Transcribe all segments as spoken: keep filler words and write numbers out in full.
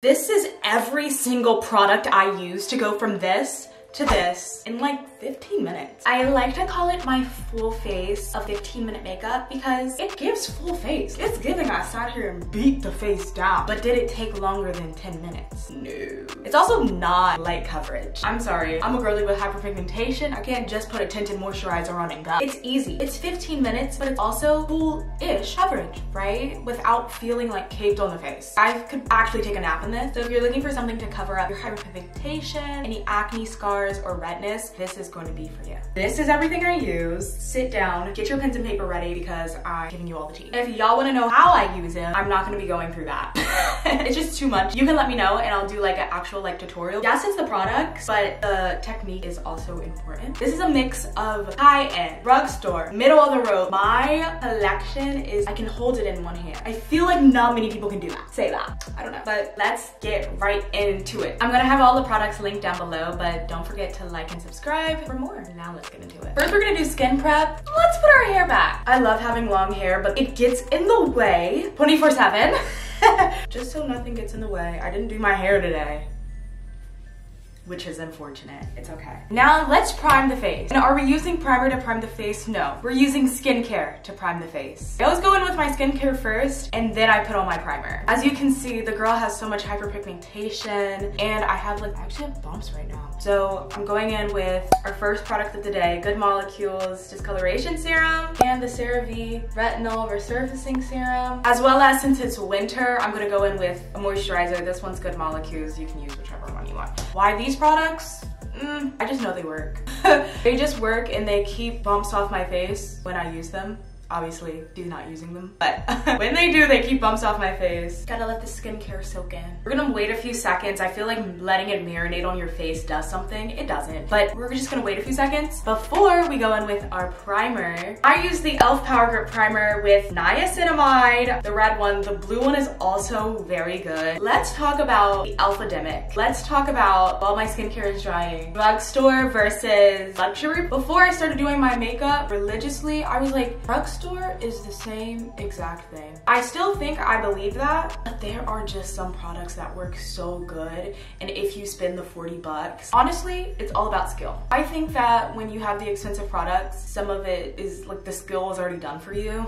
This is every single product I use to go from this to this in like fifteen minutes. I like to call it my full face of fifteen minute makeup because it gives full face. It's giving I sat here and beat the face down. But did it take longer than ten minutes? No. It's also not light coverage. I'm sorry, I'm a girly with hyperpigmentation. I can't just put a tinted moisturizer on and go. It's easy. It's fifteen minutes, but it's also full-ish coverage, right? Without feeling like caked on the face. I could actually take a nap in this. So if you're looking for something to cover up your hyperpigmentation, any acne scars, or redness, this is going to be for you. This is everything I use. Sit down, get your pens and paper ready because I'm giving you all the tea. If y'all want to know how I use them, I'm not going to be going through that. It's just too much. You can let me know and I'll do like an actual like tutorial. Yes, it's the products, but the technique is also important. This is a mix of high-end, drugstore, middle of the road. My collection is, I can hold it in one hand. I feel like not many people can do that. Say that. I don't know. But let's get right into it. I'm going to have all the products linked down below, but don't forget to like and subscribe for more. Now let's get into it. First, we're gonna do skin prep. Let's put our hair back. I love having long hair, but it gets in the way twenty-four seven. Just so nothing gets in the way. I didn't do my hair today, which is unfortunate. It's okay. Now let's prime the face. And are we using primer to prime the face? No, we're using skincare to prime the face. I always go in with my skincare first and then I put on my primer. As you can see, the girl has so much hyperpigmentation and I have like, I actually have bumps right now. So I'm going in with our first product of the day, Good Molecules Discoloration Serum and the CeraVe Retinol Resurfacing Serum. As well as, since it's winter, I'm gonna go in with a moisturizer. This one's Good Molecules. You can use whichever one you want. Why these products? Mm, I just know they work. They just work and they keep bumps off my face when I use them. Obviously, do not using them, but when they do, they keep bumps off my face. Gotta let the skincare soak in. We're gonna wait a few seconds. I feel like letting it marinate on your face does something. It doesn't, but we're just gonna wait a few seconds before we go in with our primer. I use the Elf Power Grip Primer with niacinamide. The red one, the blue one is also very good. Let's talk about the Elfademic. Let's talk about while my skincare is drying. Drugstore versus luxury. Before I started doing my makeup religiously, I was like, drugstore Drugstore is the same exact thing. I still think I believe that, but there are just some products that work so good, and if you spend the forty bucks, honestly, it's all about skill. I think that when you have the expensive products, some of it is like the skill is already done for you,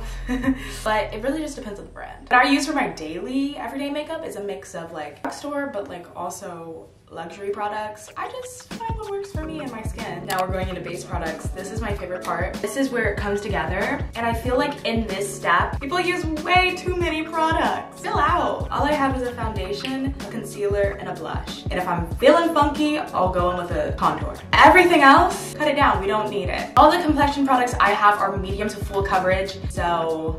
but it really just depends on the brand. What I use for my daily, everyday makeup is a mix of like drugstore, but like also luxury products. I just find what works for me and my skin. Now we're going into base products. This is my favorite part. This is where it comes together. And I feel like in this step, people use way too many products. Chill out. All I had was a foundation, a concealer, and a blush. And if I'm feeling funky, I'll go in with a contour. Everything else, cut it down. We don't need it. All the complexion products I have are medium to full coverage. So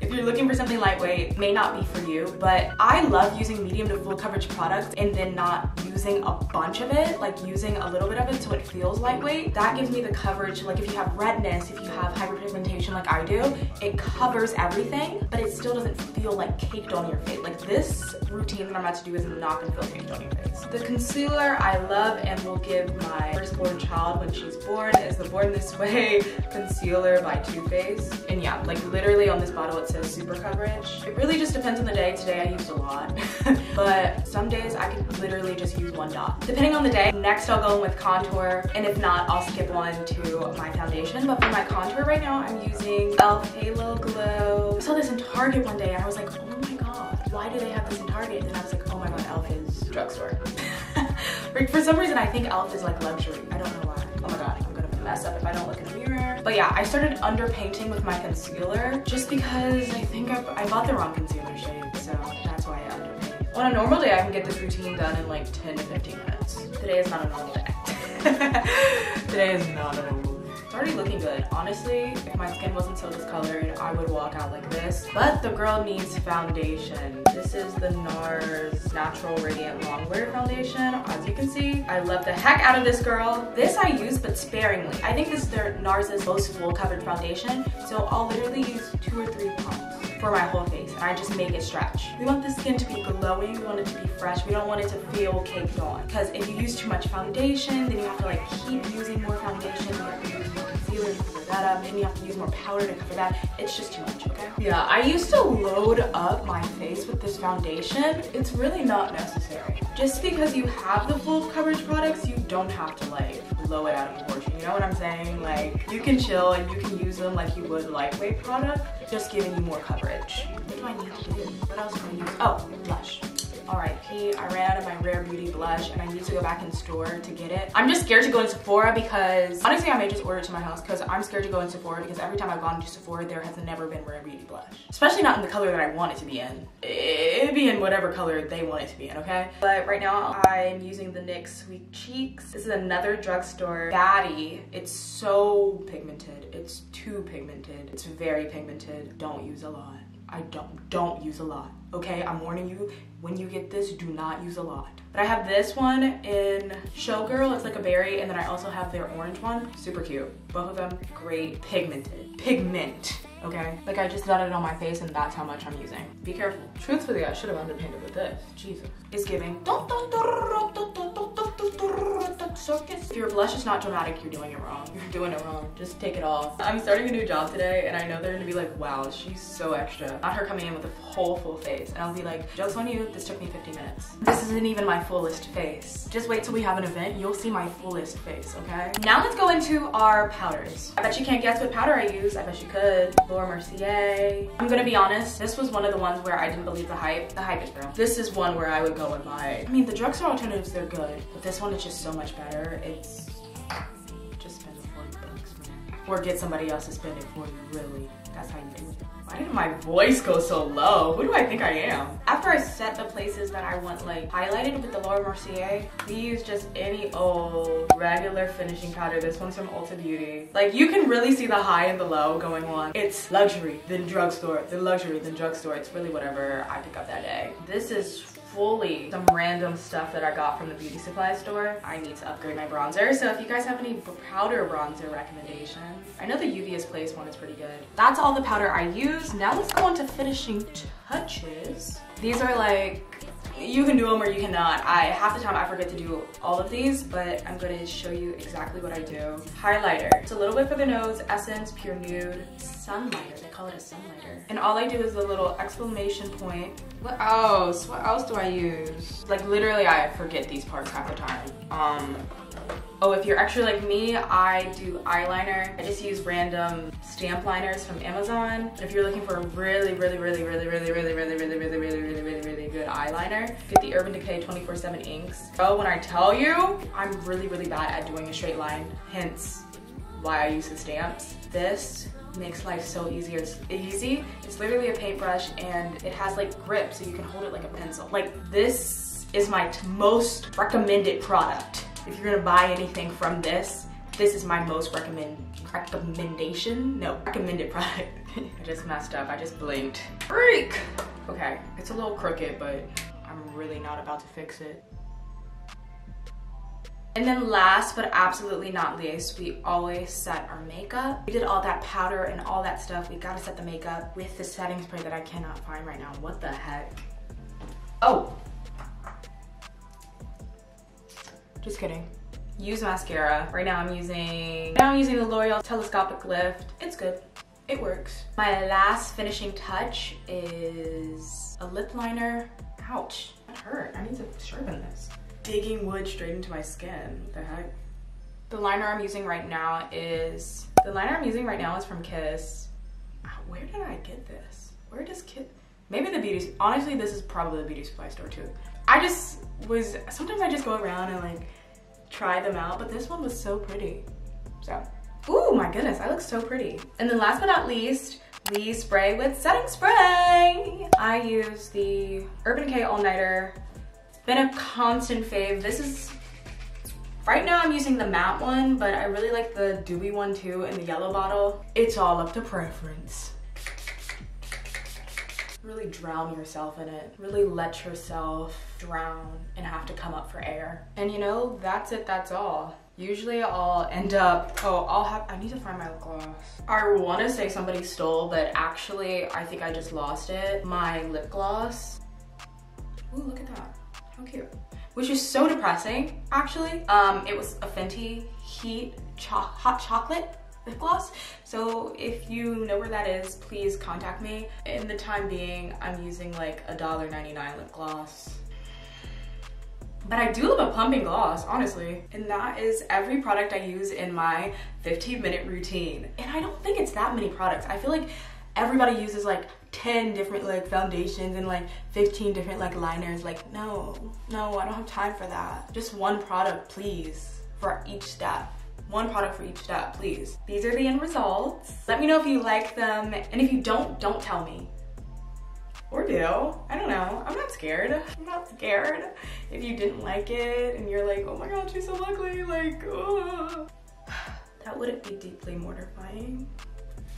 if you're looking for something lightweight, may not be for you, but I love using medium to full coverage products and then not use using a bunch of it, like using a little bit of it so it feels lightweight. That gives me the coverage, like if you have redness, if you have hyperpigmentation like I do, it covers everything, but it still doesn't feel like caked on your face. Like this routine that I'm about to do is not gonna feel caked on your face. The concealer I love and will give my firstborn child when she's born is the Born This Way Concealer by Too Faced. And yeah, like literally on this bottle it says super coverage. It really just depends on the day. Today I used a lot, but some days I could literally just use one dot. Depending on the day, next I'll go in with contour, and if not, I'll skip one to my foundation. But for my contour right now, I'm using Elf Halo Glow. I saw this in Target one day, and I was like, oh my god, why do they have this in Target? And I was like, oh my god, Elf is drugstore. For some reason, I think Elf is like luxury. I don't know why. Oh my god, I'm gonna mess up if I don't look in the mirror. But yeah, I started underpainting with my concealer just because I think I, I bought the wrong concealer shade, so that's why I underpainted. On a normal day, I can get this routine done in like ten to fifteen minutes. Today is not a normal day. Today is not a normal day. It's already looking good. Honestly, if my skin wasn't so discolored, I would walk out like this. But the girl needs foundation. This is the NARS Natural Radiant Longwear Foundation. As you can see, I love the heck out of this girl. This I use, but sparingly. I think this is their NARS's most full coverage foundation, so I'll literally use two or three pumps for my whole face, and I just make it stretch. We want the skin to be glowing, we want it to be fresh, we don't want it to feel caked on. Because if you use too much foundation, then you have to like keep using more foundation, you have to use more concealer. you would have to cover that up. Maybe you have to use more powder to cover that. It's just too much, okay? Yeah, I used to load up my face with this foundation. It's really not necessary. Just because you have the full coverage products, you don't have to like blow it out of proportion. You know what I'm saying? Like, you can chill and you can use them like you would lightweight product, just giving you more coverage. What do I need to do? What else do I use? Oh, blush. R I P, I ran out of my Rare Beauty blush and I need to go back in store to get it. I'm just scared to go in Sephora because, honestly, I may just order it to my house because I'm scared to go in Sephora because every time I've gone to Sephora, there has never been Rare Beauty blush. Especially not in the color that I want it to be in. It'd be in whatever color they want it to be in, okay? But right now, I'm using the N Y X Sweet Cheeks. This is another drugstore baddie. It's so pigmented. It's too pigmented. It's very pigmented. Don't use a lot. I don't, don't use a lot, okay? I'm warning you, when you get this, do not use a lot. But I have this one in Showgirl, it's like a berry, and then I also have their orange one, super cute. Both of them, great, pigmented, pigment, okay? Like I just got it on my face and that's how much I'm using. Be careful. Truthfully, I should have underpainted with this, Jesus. It's giving. If your blush is not dramatic, you're doing it wrong. You're doing it wrong. Just take it off. I'm starting a new job today and I know they're gonna be like, wow, she's so extra. Not her coming in with a whole full face. And I'll be like, joke's on you, this took me fifty minutes. This isn't even my fullest face. Just wait till we have an event, you'll see my fullest face, okay? Now let's go into our powders. I bet you can't guess what powder I use. I bet you could. Laura Mercier. I'm gonna be honest, this was one of the ones where I didn't believe the hype. The hype is real. This is one where I would go and buy. I mean, the drugstore alternatives, they're good, but this one is just so much better. It's just spend forty bucks, man. Or get somebody else to spend it for you, really. That's how you do it. Why did my voice go so low? Who do I think I am? After I set the places that I want like highlighted with the Laura Mercier, we use just any old regular finishing powder. This one's from Ulta Beauty. Like you can really see the high and the low going on. It's luxury, then drugstore, then luxury, then drugstore. It's really whatever I pick up that day. This is fully some random stuff that I got from the beauty supply store. I need to upgrade my bronzer. So if you guys have any powder bronzer recommendations, I know the U V's Place one is pretty good. That's all the powder I use. Now let's go on to finishing touches. These are like, you can do them or you cannot. I half the time I forget to do all of these, but I'm going to show you exactly what I do. Highlighter. It's a little bit for the nose. Essence Pure Nude Sunlighter. They call it a sunlighter. And all I do is a little exclamation point. What else? What else do I use? Like literally, I forget these parts half the time. Um. Oh, if you're extra like me, I do eyeliner. I just use random stamp liners from Amazon. But if you're looking for a really, really, really, really, really, really, really, really, really, really, really, really, really, really good eyeliner, get the Urban Decay twenty-four seven inks. Oh, when I tell you, I'm really, really bad at doing a straight line, hence why I use the stamps. This makes life so easier. It's easy. It's literally a paintbrush and it has like grip so you can hold it like a pencil. Like this is my most recommended product. If you're gonna buy anything from this, this is my most recommend recommendation. No, recommended product. I just messed up, I just blinked. Freak! Okay, it's a little crooked, but I'm really not about to fix it. And then last but absolutely not least, we always set our makeup. We did all that powder and all that stuff. We gotta set the makeup with the setting spray that I cannot find right now. What the heck? Oh! Just kidding. Use mascara. Right now I'm using, now I'm using the L'Oreal Telescopic Lift. It's good. It works. My last finishing touch is a lip liner. Ouch. That hurt. I need to sharpen this. Digging wood straight into my skin. What the heck? The liner I'm using right now is, the liner I'm using right now is from Kiss. Where did I get this? Where does Kiss? Maybe the beauty, honestly, this is probably the beauty supply store too. I just was, sometimes I just go around and like try them out, but this one was so pretty. So, ooh, my goodness, I look so pretty. And then last but not least, we spray with setting spray. I use the Urban Decay All Nighter. It's been a constant fave. This is, right now I'm using the matte one, but I really like the dewy one too in the yellow bottle. It's all up to preference. Really drown yourself in it. Really let yourself drown and have to come up for air. And you know, that's it, that's all. Usually I'll end up, oh, I'll have, I need to find my lip gloss. I wanna say somebody stole, but actually I think I just lost it. My lip gloss. Ooh, look at that, how cute. Which is so depressing, actually. Um, it was a Fenty Heat Cho- Hot Chocolate. lip gloss. So if you know where that is, please contact me. In the time being, I'm using like a one ninety-nine lip gloss. But I do love a plumping gloss, honestly. And that is every product I use in my fifteen minute routine. And I don't think it's that many products. I feel like everybody uses like ten different like foundations and like fifteen different like liners. Like, no, no, I don't have time for that. Just one product, please, for each step. One product for each step, please. These are the end results. Let me know if you like them. And if you don't, don't tell me. Or do. I don't know. I'm not scared. I'm not scared. If you didn't like it and you're like, oh my god, she's so ugly, like, oh. That wouldn't be deeply mortifying.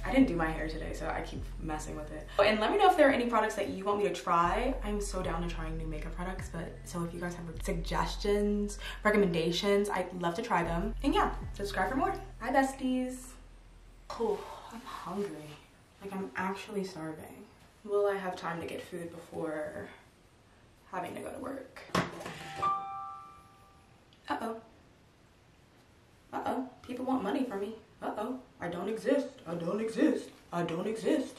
I didn't do my hair today, so I keep messing with it. And let me know if there are any products that you want me to try. I'm so down to trying new makeup products, but so if you guys have suggestions, recommendations, I'd love to try them. And yeah, subscribe for more. Bye, besties. Oh, I'm hungry. Like, I'm actually starving. Will I have time to get food before having to go to work? Uh-oh. Uh-oh. People want money from me. Uh-oh. I don't exist. I don't exist. I don't exist.